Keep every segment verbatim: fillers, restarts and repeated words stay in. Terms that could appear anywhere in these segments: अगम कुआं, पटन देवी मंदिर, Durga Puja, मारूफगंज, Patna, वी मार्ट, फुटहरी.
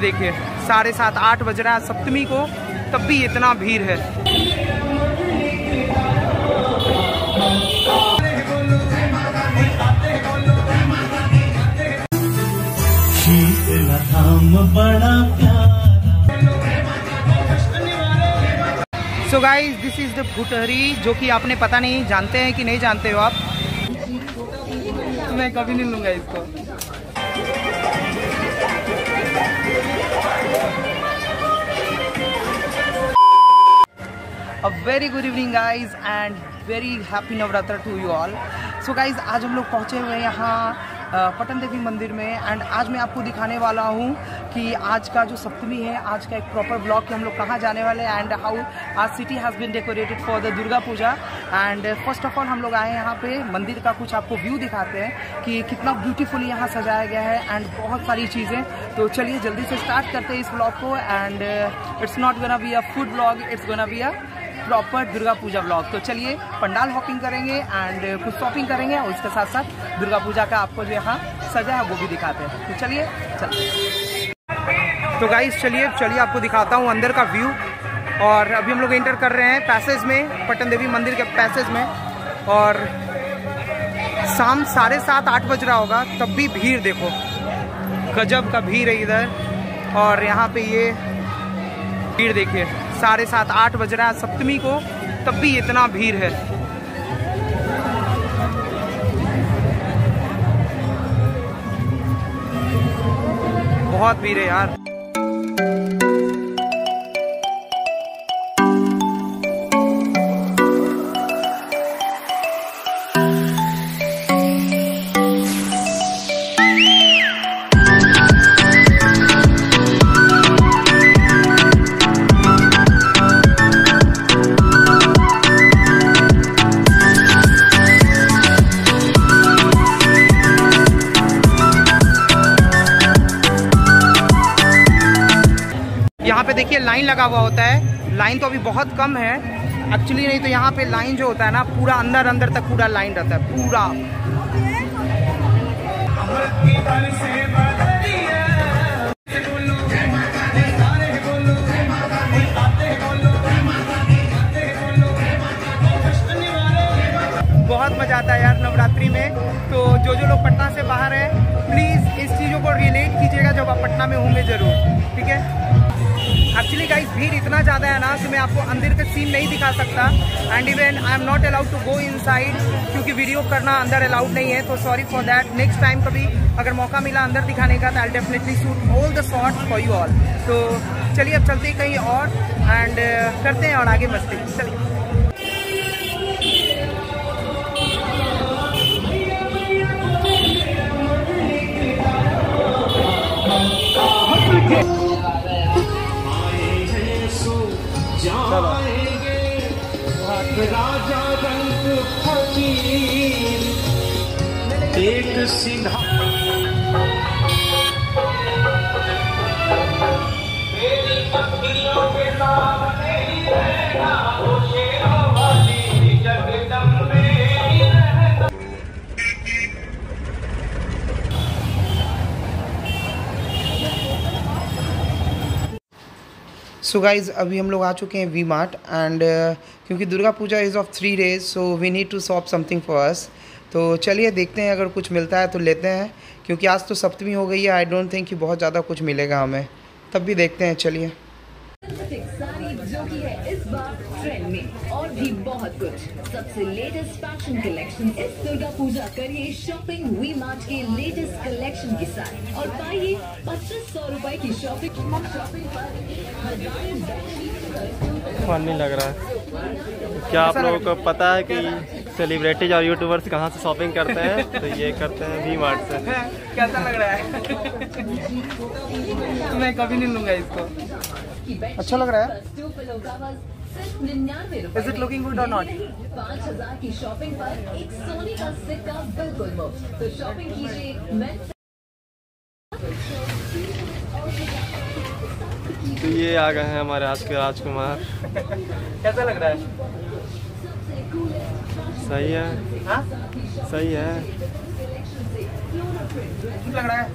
भीड़ देखिए, साढ़े सात आठ बज रहा है सप्तमी को, तब भी इतना भीड़ है। So guys this is the भुटहरी, जो कि आपने पता नहीं जानते हैं कि नहीं जानते हो आप। मैं कभी नहीं लूंगा इसको। A very good evening guys and very happy Navratra to you all. So guys आज हम लोग पहुंचे हुए हैं यहाँ पटन देवी मंदिर में, एंड आज मैं आपको दिखाने वाला हूँ कि आज का जो सप्तमी है, आज का एक प्रॉपर ब्लॉग कि हम लोग कहाँ जाने वाले हैं and how are city has been decorated for the Durga Puja. And first of all हम लोग आए हैं यहाँ पे मंदिर का, कुछ आपको व्यू दिखाते हैं कि कितना ब्यूटीफुली यहाँ सजाया गया है एंड बहुत सारी चीज़ें। तो चलिए जल्दी से स्टार्ट करते हैं इस ब्लॉग को, and it's not gonna be a food blog, it's gonna be a proper Durga Puja blog. तो चलिए पंडाल हॉपिंग करेंगे एंड कुछ शॉपिंग करेंगे और इसके साथ साथ दुर्गा पूजा का आपको जो यहाँ सजा है वो भी दिखाते हैं। तो चलिए चलते। तो गाइस चलिए चलिए आपको दिखाता हूँ अंदर का व्यू। और अभी हम लोग एंटर कर रहे हैं पैसेज में, पटन देवी मंदिर के पैसेज में, और शाम साढ़े सात आठ बज रहा होगा तब भी भीड़ देखो, गजब का भीड़ है इधर। और यहाँ पे ये भीड़ देखिए, साढ़े सात आठ बज रहा है सप्तमी को, तब भी इतना भीड़ है। बहुत भीड़ है यार। देखिए लाइन लगा हुआ होता है, लाइन तो अभी बहुत कम है एक्चुअली, नहीं तो यहाँ पे लाइन जो होता है ना पूरा अंदर अंदर तक पूरा लाइन रहता है पूरा। बहुत मजा आता है यार नवरात्रि में। तो जो जो लोग पटना से बाहर है प्लीज इस चीजों को रिलेट कीजिएगा जब आप पटना में होंगे जरूर, ठीक है। एक्चुअली गाइस भीड़ इतना ज़्यादा है ना कि मैं आपको अंदर का सीन नहीं दिखा सकता, and even I am not allowed to go inside क्योंकि वीडियो करना अंदर अलाउड नहीं है। तो sorry for that. Next time कभी अगर मौका मिला अंदर दिखाने का तो I definitely shoot all the shots for you all. तो चलिए अब चलते कहीं और एंड uh, करते हैं और आगे मस्ती। चलिए राजा रंग फकीर एक सिंधा मेरी पत्तियों के सामने ही रहना, वो शेरों वाली जगदम में ही रहना। सो गाइज अभी हम लोग आ चुके हैं वी मार्ट, एंड क्योंकि Durga Puja is of three days so we need to shop something for us. तो चलिए देखते हैं अगर कुछ मिलता है तो लेते हैं, क्योंकि आज तो सप्तमी हो गई है, आई डोंट थिंक कि बहुत ज़्यादा कुछ मिलेगा हमें, तब भी देखते हैं। चलिए जो कि है इस बार ट्रेंड में और भी बहुत कुछ, सबसे लेटेस्ट फैशन कलेक्शन। इस दुर्गा पूजा करिए शॉपिंग वी मार्ट के लेटेस्ट कलेक्शन के साथ और पाइए पच्चीस सौ रूपए की शॉपिंग शॉपिंग लग रहा है। क्या आप लोगों को पता है कि सेलिब्रिटीज और यूट्यूबर्स कहाँ से शॉपिंग करते हैं? तो ये करते हैं वी मार्ट से। कैसा लग रहा है? मैं कभी नहीं लूँगा इसको। अच्छा लग रहा है? Is it looking good or not? पाँच हजार की शॉपिंग पर एक सोने का सिक्का बिल्कुल मुफ्त। तो शॉपिंग कीजिए। तो ये आ गए हैं हमारे आज के राजकुमार। कैसा लग रहा है? सही है, हाँ? सही है, लग रहा है।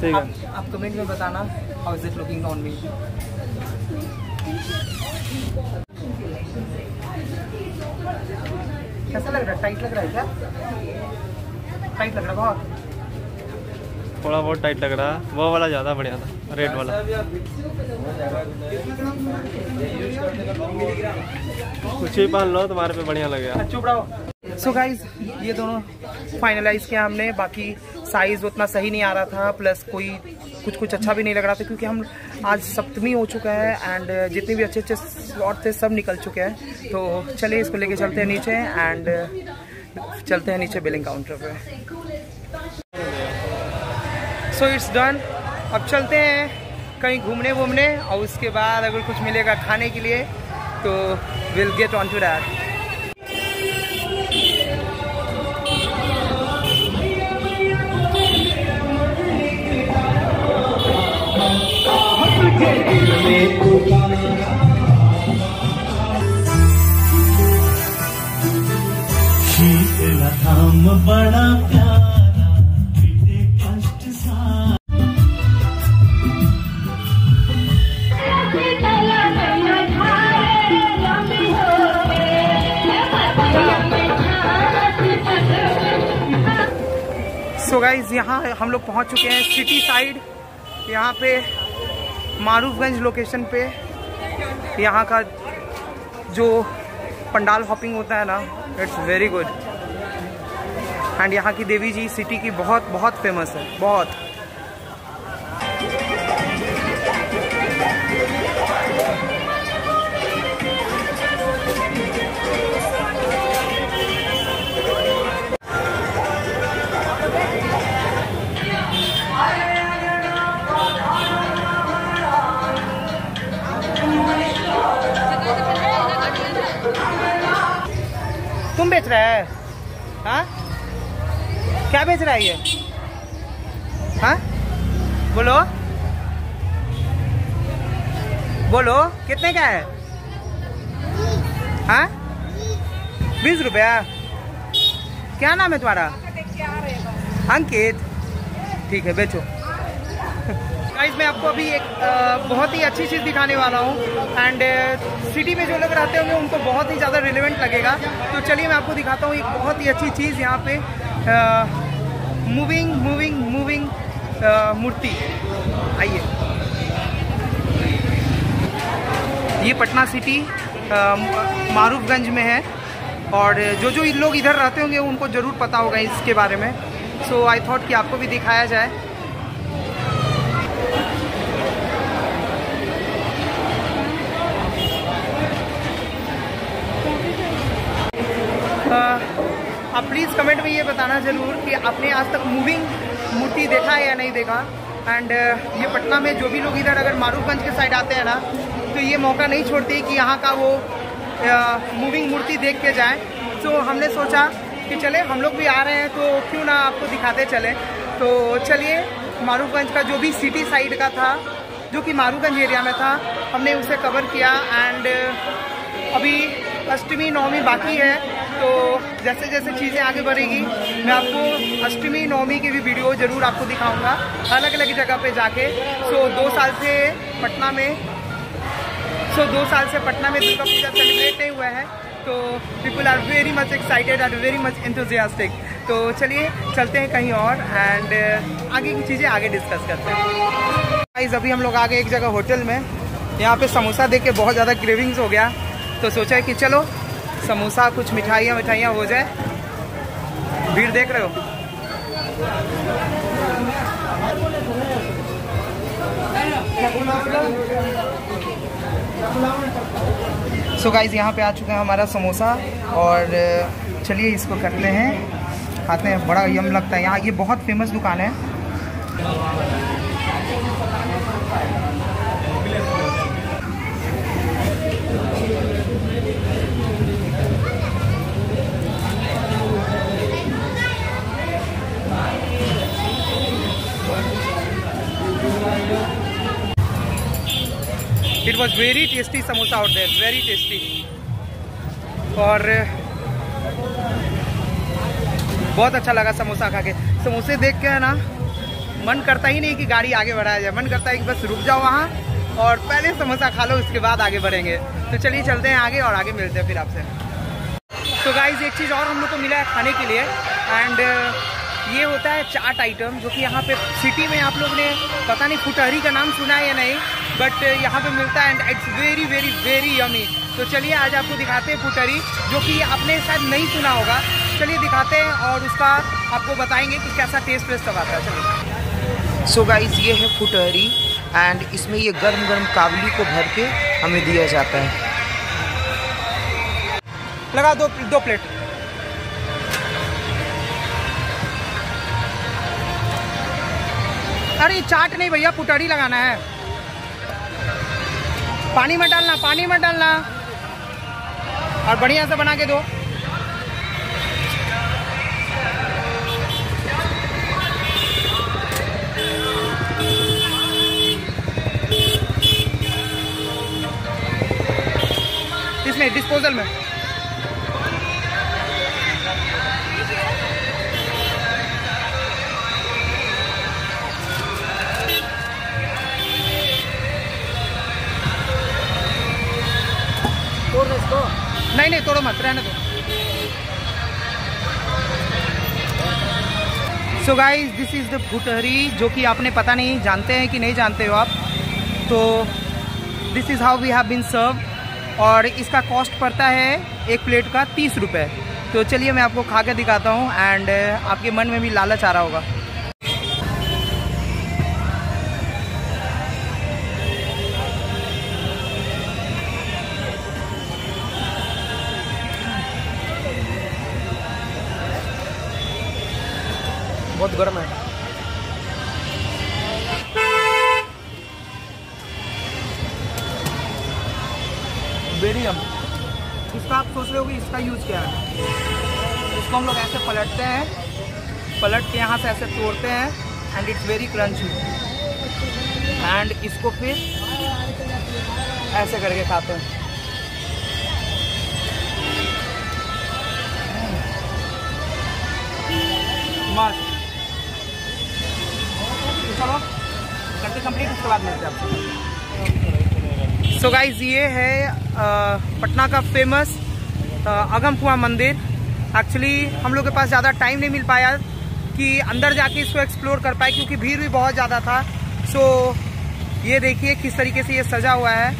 ठीक है, आप, आप कमेंट में बताना how is it looking on me. कैसा लग रहा है? टाइट लग रहा है क्या? टाइट लग रहा है बहुत, थोड़ा बहुत टाइट लग रहा है। वो वाला ज़्यादा बढ़िया था, रेड वाला। कुछ ही पहन लो तुम्हारे पे बढ़िया लगेगा। चुप रहो। सो गाइज ये दोनों फाइनलाइज किया हमने, बाकी साइज उतना सही नहीं आ रहा था, प्लस कोई कुछ कुछ अच्छा भी नहीं लग रहा था, क्योंकि हम आज सप्तमी हो चुका है एंड जितने भी अच्छे अच्छे स्लॉट थे सब निकल चुके हैं। तो चलिए इसको लेके चलते हैं नीचे एंड चलते हैं नीचे बिलिंग काउंटर पे। सो इट्स डन, अब चलते हैं कहीं घूमने वूमने और उसके बाद अगर कुछ मिलेगा खाने के लिए तो will get on to that. बड़ा प्यार गाइज। यहाँ हम लोग पहुँच चुके हैं सिटी साइड, यहाँ पे मारूफगंज लोकेशन पे। यहाँ का जो पंडाल हॉपिंग होता है ना, इट्स वेरी गुड। एंड यहाँ की देवी जी सिटी की बहुत बहुत फेमस है, बहुत। तुम बेच रहा है? हाँ क्या बेच रहा है ये? हाँ बोलो बोलो कितने का है? हाँ बीस रुपया। क्या नाम है तुम्हारा? अंकित। ठीक है बेचो। गाइस मैं आपको अभी एक बहुत ही अच्छी चीज़ दिखाने वाला हूँ एंड सिटी में जो लोग रहते होंगे उनको बहुत ही ज़्यादा रिलेवेंट लगेगा। तो चलिए मैं आपको दिखाता हूँ एक बहुत ही अच्छी चीज़। यहाँ पे मूविंग मूविंग मूविंग मूर्ति, आइए। ये पटना सिटी मारूफगंज में है और जो जो लोग इधर रहते होंगे उनको ज़रूर पता होगा इसके बारे में। सो आई थॉट कि आपको भी दिखाया जाए। आप प्लीज़ कमेंट में ये बताना ज़रूर कि आपने आज तक मूविंग मूर्ति देखा है या नहीं देखा। एंड ये पटना में जो भी लोग इधर अगर मारूफगंज के साइड आते हैं ना, तो ये मौका नहीं छोड़ते कि यहाँ का वो मूविंग मूर्ति देख के जाएं। तो हमने सोचा कि चले हम लोग भी आ रहे हैं तो क्यों ना आपको दिखाते चलें। तो चलिए मारूफगंज का जो भी सिटी साइड का था, जो कि मारूफगंज एरिया में था, हमने उसे कवर किया। एंड अभी अष्टमी नवमी बाकी है, तो जैसे जैसे चीज़ें आगे बढ़ेगी मैं आपको अष्टमी नवमी की भी वीडियो ज़रूर आपको दिखाऊंगा अलग अलग जगह पे जाके। सो दो साल से पटना में सो दो साल से पटना में दुर्गा पूजा सेलिब्रेट नहीं हुआ है, तो people are very much excited and very much enthusiastic. तो चलिए चलते हैं कहीं और एंड आगे की चीज़ें आगे डिस्कस करते हैं। गाइस अभी हम लोग आगे एक जगह होटल में, यहाँ पर समोसा देख के बहुत ज़्यादा क्रेविंग्स हो गया, तो सोचा कि चलो समोसा कुछ मिठाइयाँ मिठाइयाँ हो जाए। भीड़ देख रहे हो। सो गाइज यहाँ पे आ चुका है हमारा समोसा और चलिए इसको करते हैं, खाते हैं। बड़ा यम लगता है यहाँ, ये बहुत फेमस दुकान है। It was very tasty samosa out there, very tasty. और बहुत अच्छा लगा समोसा खा के। समोसे देख के है ना मन करता ही नहीं कि गाड़ी आगे बढ़ाया जाए, मन करता है कि बस रुक जाओ वहाँ और पहले समोसा खा लो, उसके बाद आगे बढ़ेंगे। तो चलिए चलते हैं आगे और आगे मिलते हैं फिर आपसे। तो गाइज एक चीज़ और हम लोग को मिला है खाने के लिए, एंड ये होता है चाट आइटम, जो कि यहाँ पे सिटी में आप लोग ने पता नहीं फुटहरी का नाम सुना है या नहीं, बट यहाँ पे मिलता है and it's very very very yummy. तो चलिए आज आपको दिखाते हैं फुटहरी, जो कि आपने शायद नहीं सुना होगा। चलिए दिखाते हैं और उसका आपको बताएंगे कि कैसा टेस्ट वेस्ट सब आता है। चलिए सो गाइज ये है फुटहरी एंड इसमें ये गर्म गर्म काबली को भर के हमें दिया जाता है। लगा दो दो प्लेट। अरे चाट नहीं भैया, फुटहरी लगाना है। पानी में डालना, पानी में डालना और बढ़िया से बना के दो। इसमें डिस्पोजल में नहीं नहीं तोड़ो मत, रहने दो। So guys this is the फुटहरी, जो कि आपने पता नहीं जानते हैं कि नहीं जानते हो आप। तो this is how we have been serve, और इसका कॉस्ट पड़ता है एक प्लेट का तीस रुपये। तो चलिए मैं आपको खा के दिखाता हूँ, एंड आपके मन में भी लालच आ रहा होगा। बहुत गर्म है। बेरियम इसका आप सोच रहे हो कि इसका यूज क्या है। इसको हम लोग ऐसे पलटते हैं, पलट के यहाँ से ऐसे तोड़ते हैं एंड इट्स वेरी क्रंची, एंड इसको फिर ऐसे करके खाते हैं। मस्त चलो करते कंप्लीट, उसके बाद मिलते हैं आपको। सो गाइज ये है आ, पटना का फेमस अगम कुआं मंदिर। एक्चुअली हम लोग के पास ज़्यादा टाइम नहीं मिल पाया कि अंदर जाके इसको एक्सप्लोर कर पाए, क्योंकि भीड़ भी बहुत ज़्यादा था। सो so, ये देखिए किस तरीके से ये सजा हुआ है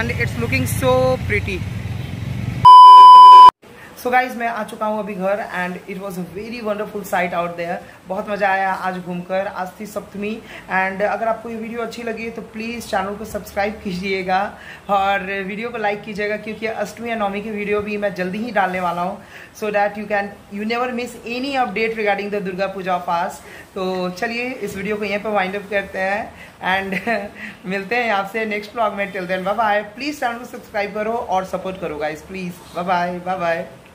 and it's looking so pretty. So guys मैं आ चुका हूँ अभी घर, and it was a very wonderful sight out there. बहुत मज़ा आया आज घूमकर। आज थी सप्तमी, एंड अगर आपको ये वीडियो अच्छी लगी है तो प्लीज़ चैनल को सब्सक्राइब कीजिएगा और वीडियो को लाइक कीजिएगा, क्योंकि अष्टमी या नवमी की वीडियो भी मैं जल्दी ही डालने वाला हूँ। So that you can you never miss any update regarding the Durga Puja fast. तो चलिए इस वीडियो को यहीं पर वाइंड अप करते हैं एंड मिलते हैं आपसे नेक्स्ट व्लॉग में। Till then bye bye. Please channel को सब्सक्राइब करो और सपोर्ट करो guys, please. Bye bye bye.